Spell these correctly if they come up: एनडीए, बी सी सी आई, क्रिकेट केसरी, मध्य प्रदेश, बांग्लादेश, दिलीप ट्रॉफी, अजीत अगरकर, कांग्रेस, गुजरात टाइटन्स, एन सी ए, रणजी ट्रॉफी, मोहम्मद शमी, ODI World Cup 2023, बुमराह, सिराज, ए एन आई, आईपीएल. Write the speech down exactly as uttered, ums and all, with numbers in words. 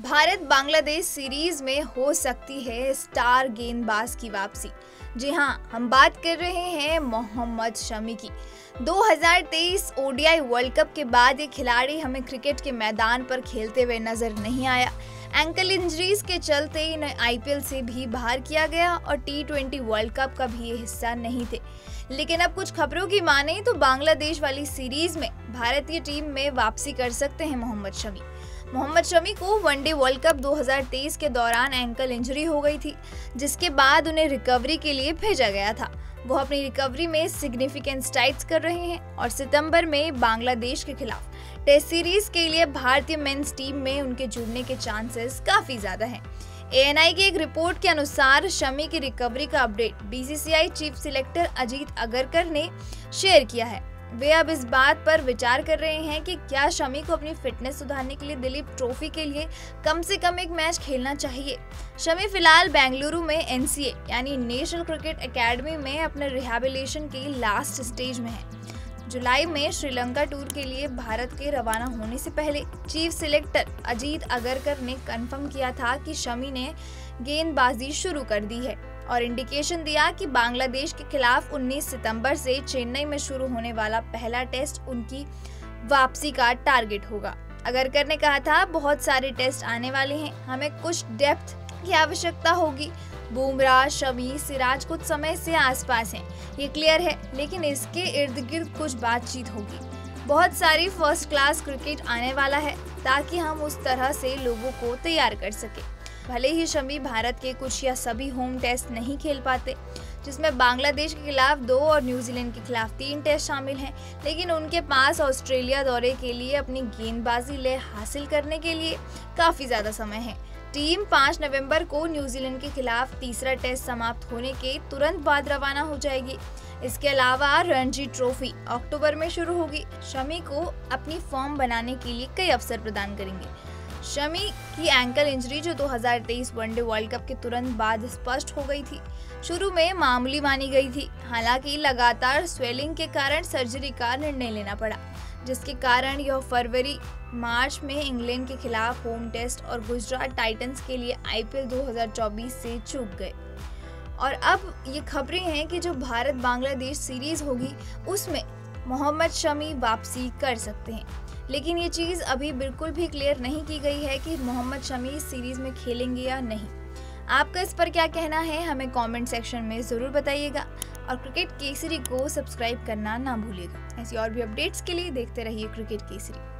Bharat बांग्लादेश series में हो सकती है स्टार गेंदबाज की वापसी। जी हां, हम बात कर रहे हैं मोहम्मद शमी की। दो हज़ार तेईस ओडीआई वर्ल्ड कप के बाद ये खिलाड़ी हमें क्रिकेट के मैदान पर खेलते हुए नजर नहीं आया। एंकल इंजरीज के चलते इन्हें आईपीएल से भी बाहर किया गया और टी ट्वेंटी वर्ल्ड कप का भी ये हिस्सा नहीं थे। लेकिन अब कुछ खबरों की माने तो बांग्लादेश वाली सीरीज में भारतीय टीम में वापसी कर सकते हैं मोहम्मद शमी। मोहम्मद शमी को वनडे वर्ल्ड कप दो हज़ार तेईस के दौरान एंकल इंजरी हो गई थी, जिसके बाद उन्हें रिकवरी के लिए भेजा गया था। वो अपनी रिकवरी में सिग्निफिकेंट स्ट्राइड्स कर रहे हैं और सितंबर में बांग्लादेश के खिलाफ टेस्ट सीरीज के लिए भारतीय मेंस टीम में उनके जुड़ने के चांसेस काफी ज्यादा हैं। ए एन आई की एक रिपोर्ट के अनुसार शमी की रिकवरी का update बी सी सी आई chief selector अजीत अगरकर ने शेयर किया है। वे अब इस बात पर विचार कर रहे हैं कि क्या शमी को अपनी फिटनेस सुधारने के लिए दिलीप ट्रॉफी के लिए कम से कम एक मैच खेलना चाहिए। शमी फिलहाल बेंगलुरु में एन सी ए यानी नेशनल क्रिकेट एकेडमी में अपने रिहैबिलिटेशन के लास्ट स्टेज में है। जुलाई में श्रीलंका टूर के लिए भारत के रवाना होने से पहले चीफ सिलेक्टर अजीत अगरकर ने कंफर्म किया था कि शमी ने गेंदबाजी शुरू कर दी है और इंडिकेशन दिया कि बांग्लादेश के खिलाफ उन्नीस सितंबर से चेन्नई में शुरू होने वाला पहला टेस्ट उनकी वापसी का टारगेट होगा। अगरकर ने कहा था, बहुत सारे टेस्ट आने वाले हैं, हमें कुछ डेप्थ की आवश्यकता होगी। बुमराह, शमी, सिराज कुछ समय से आसपास हैं, ये क्लियर है, लेकिन इसके इर्द गिर्द कुछ बातचीत होगी। बहुत सारी फर्स्ट क्लास क्रिकेट आने वाला है ताकि हम उस तरह से लोगों को तैयार कर सकें। भले ही शमी भारत के कुछ या सभी होम टेस्ट नहीं खेल पाते, जिसमें बांग्लादेश के खिलाफ दो और न्यूजीलैंड के खिलाफ तीन टेस्ट शामिल हैं, लेकिन उनके पास ऑस्ट्रेलिया दौरे के लिए अपनी गेंदबाजी लय हासिल करने के लिए काफ़ी ज़्यादा समय है। टीम पाँच नवंबर को न्यूजीलैंड के खिलाफ तीसरा टेस्ट समाप्त होने के तुरंत बाद रवाना हो जाएगी। इसके अलावा रणजी ट्रॉफी अक्टूबर में शुरू होगी। शमी को अपनी फॉर्म बनाने के लिए कई अवसर प्रदान करेंगे। शमी की एंकल इंजरी जो दो हज़ार तेईस वनडे वर्ल्ड कप के तुरंत बाद स्पष्ट हो गई थी, शुरू में मामूली मानी गई थी। हालांकि लगातार स्वेलिंग के कारण सर्जरी का निर्णय लेना पड़ा, जिसके कारण यह फरवरी मार्च में इंग्लैंड के खिलाफ होम टेस्ट और गुजरात टाइटन्स के लिए आईपीएल दो हज़ार चौबीस से चूक गए। और अब ये खबरें हैं कि जो भारत बांग्लादेश सीरीज होगी उसमें मोहम्मद शमी वापसी कर सकते हैं, लेकिन ये चीज़ अभी बिल्कुल भी क्लियर नहीं की गई है कि मोहम्मद शमी इस सीरीज़ में खेलेंगे या नहीं। आपका इस पर क्या कहना है हमें कमेंट सेक्शन में ज़रूर बताइएगा और क्रिकेट केसरी को सब्सक्राइब करना ना भूलिएगा। ऐसी और भी अपडेट्स के लिए देखते रहिए क्रिकेट केसरी।